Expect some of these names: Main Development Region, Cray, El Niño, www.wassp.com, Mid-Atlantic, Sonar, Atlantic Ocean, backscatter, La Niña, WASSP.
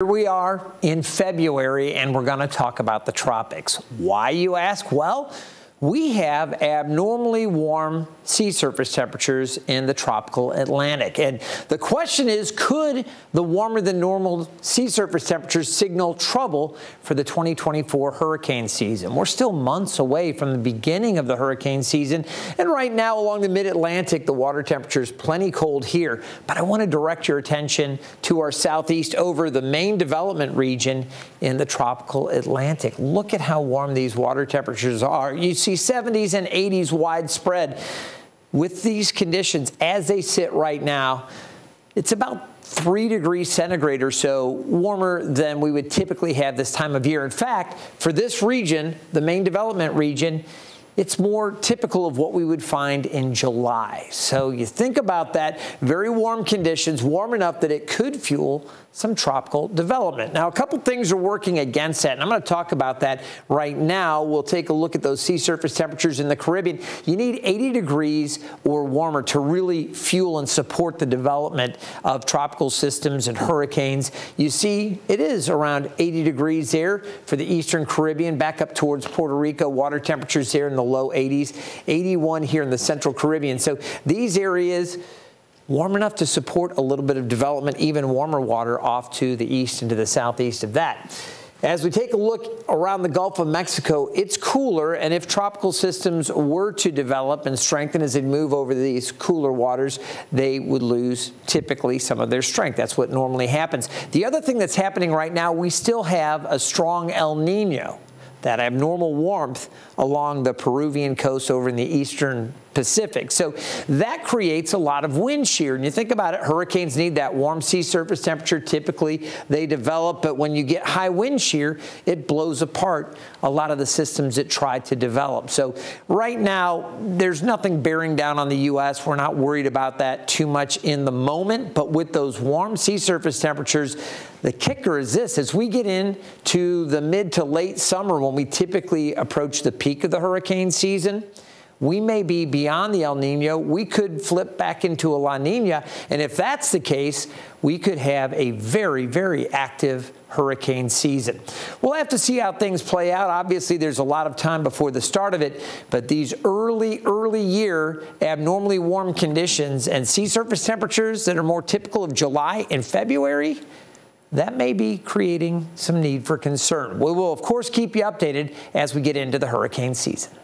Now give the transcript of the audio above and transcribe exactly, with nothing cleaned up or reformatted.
Here we are in February, and we're going to talk about the tropics. Why, you ask? Well, we have abnormally warm sea surface temperatures in the tropical Atlantic. And the question is, could the warmer than normal sea surface temperatures signal trouble for the twenty twenty-four hurricane season? We're still months away from the beginning of the hurricane season. And right now along the Mid-Atlantic, the water temperature is plenty cold here. But I want to direct your attention to our southeast over the Main Development Region in the tropical Atlantic. Look at how warm these water temperatures are. You see seventies and eighties widespread. With these conditions as they sit right now, it's about three degrees centigrade or so warmer than we would typically have this time of year. In fact, for this region, the Main Development Region, it's more typical of what we would find in July. So you think about that, very warm conditions, warm enough that it could fuel some tropical development. Now, a couple things are working against that, and I'm going to talk about that right now. We'll take a look at those sea surface temperatures in the Caribbean. You need eighty degrees or warmer to really fuel and support the development of tropical systems and hurricanes. You see, it is around eighty degrees there for the Eastern Caribbean, back up towards Puerto Rico, water temperatures there in the low eighties, eighty-one here in the Central Caribbean. So these areas warm enough to support a little bit of development, even warmer water off to the east and to the southeast of that. As we take a look around the Gulf of Mexico, it's cooler, and if tropical systems were to develop and strengthen as they move over these cooler waters, they would lose typically some of their strength. That's what normally happens. The other thing that's happening right now, we still have a strong El Niño. That abnormal warmth along the Peruvian coast over in the eastern Pacific. So that creates a lot of wind shear. And you think about it, hurricanes need that warm sea surface temperature. Typically, they develop, but when you get high wind shear, it blows apart a lot of the systems that tried to develop. So right now, there's nothing bearing down on the U S We're not worried about that too much in the moment, but with those warm sea surface temperatures, the kicker is this: as we get into the mid to late summer, when we typically approach the peak of the hurricane season, we may be beyond the El Niño. We could flip back into a La Niña. And if that's the case, we could have a very, very active hurricane season. We'll have to see how things play out. Obviously, there's a lot of time before the start of it. But these early, early year abnormally warm conditions and sea surface temperatures that are more typical of July and February, that may be creating some need for concern. We will, of course, keep you updated as we get into the hurricane season.